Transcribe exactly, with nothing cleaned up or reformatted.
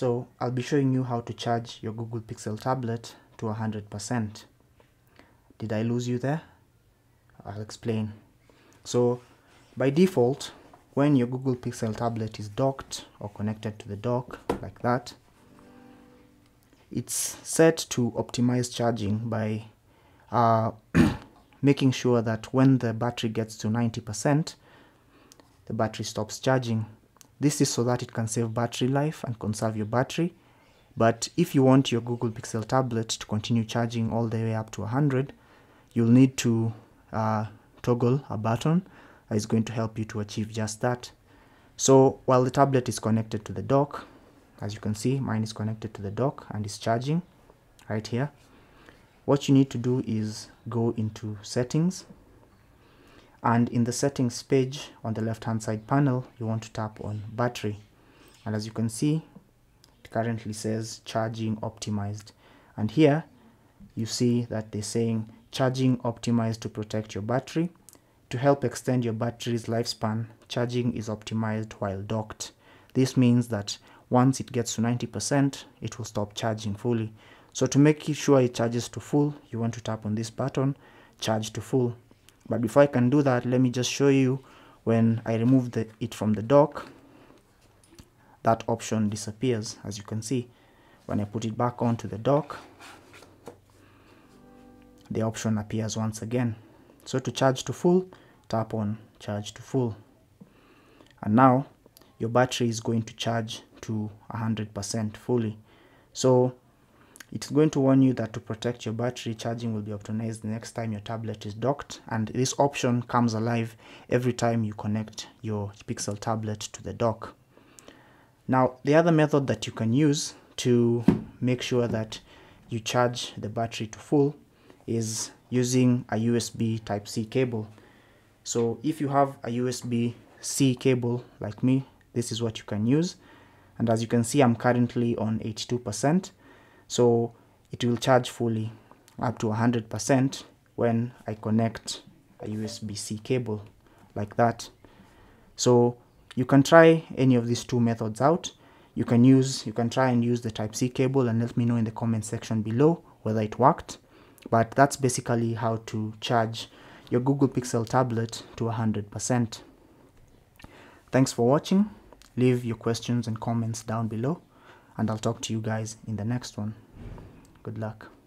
So I'll be showing you how to charge your Google Pixel tablet to one hundred percent. Did I lose you there? I'll explain. So by default, when your Google Pixel tablet is docked or connected to the dock like that, it's set to optimize charging by uh, making sure that when the battery gets to ninety percent, the battery stops charging. This is so that it can save battery life and conserve your battery. But if you want your Google Pixel tablet to continue charging all the way up to one hundred, you'll need to uh, toggle a button that is going to help you to achieve just that. So while the tablet is connected to the dock, as you can see, mine is connected to the dock and is charging right here. What you need to do is go into settings, and in the settings page on the left hand side panel, you want to tap on battery. And as you can see, it currently says charging optimized. And here you see that they're saying charging optimized to protect your battery. To help extend your battery's lifespan, charging is optimized while docked. This means that once it gets to ninety percent, it will stop charging fully. So to make sure it charges to full, you want to tap on this button, charge to full. But before I can do that, let me just show you when I remove the, it from the dock, that option disappears. As you can see, when I put it back onto the dock, the option appears once again. So to charge to full, tap on charge to full. And now your battery is going to charge to one hundred percent fully. So it's going to warn you that to protect your battery, charging will be optimized the next time your tablet is docked, and this option comes alive every time you connect your Pixel tablet to the dock. Now, the other method that you can use to make sure that you charge the battery to full is using a U S B Type C cable. So if you have a U S B C cable like me, this is what you can use. And as you can see, I'm currently on eighty-two percent. So it will charge fully up to one hundred percent when I connect a U S B C cable like that. So you can try any of these two methods out. You can use, you can try and use the Type C cable and let me know in the comment section below whether it worked. But that's basically how to charge your Google Pixel tablet to one hundred percent. Thanks for watching. Leave your questions and comments down below, and I'll talk to you guys in the next one. Good luck.